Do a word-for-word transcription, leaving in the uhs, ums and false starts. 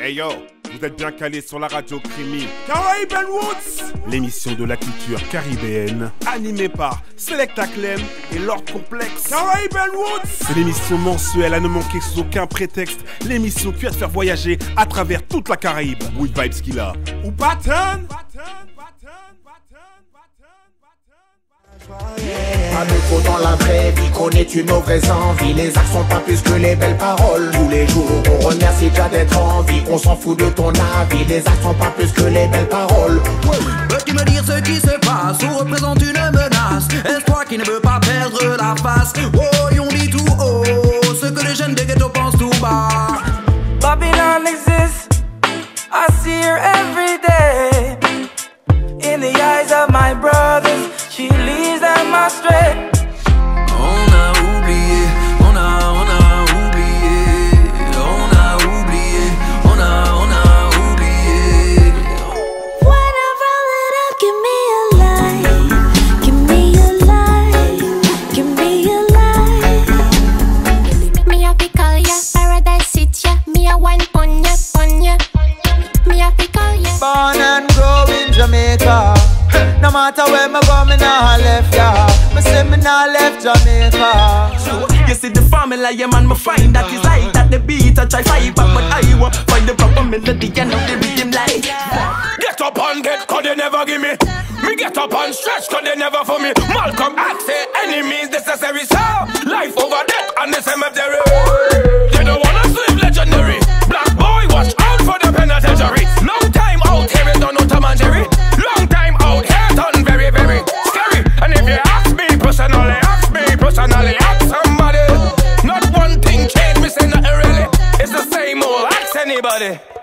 Hey yo, vous êtes bien calés sur la radio Krimi Caribbean Woods, l'émission de la culture caribéenne, animée par Selecta Clem et Lord Complex. Caribbean Woods, c'est l'émission mensuelle à ne manquer sous aucun prétexte, l'émission qui va te faire voyager à travers toute la Caraïbe. With vibes qu'il a. Ou pattern. À nouveau dans la vraie vie, connais-tu nos vraies envies? Les actes sont pas plus que les belles paroles. Tous les jours on remercie déjà d'être en vie. On s'en fout de ton avis. Les actes sont pas plus que les belles paroles. Peux-tu me dire ce qui se passe? Ou représente une menace? Est-ce toi qui ne veux pas perdre la face? Oh, on dit tout haut ce que les jeunes des ghettos pensent tout bas. Babylon exists, I see her every day. In the eyes of my brothers, she leaves them astray. On a oublié, on a, on a oublié, on a oublié, on a, on a oublié. When I roll it up, give me a light, give me a light, give me a light. Me a fi call ya, paradise sit ya, me a wine pon ya, pon ya. Me a fi call ya. Born and grow in Jamaica. No matter where me go, me nah left ya. Me say me nah left Jamaica. So, you see the formula, yeah man, me find that is light at the beat. I try fight back, but I won't find the proper melody and of the rhythm like. Get up and get, cause they never give me. Me get up and stretch, cause they never for me. Malcolm X say any means necessary, so life over death and the cemetery. They don't wanna sleep legendary. Black boy, watch out for the penitentiary. Long time out here, it don't know Tom and Jerry. Personally, ask somebody. Not one thing changed, me say nothing really. It's the same old, ask anybody.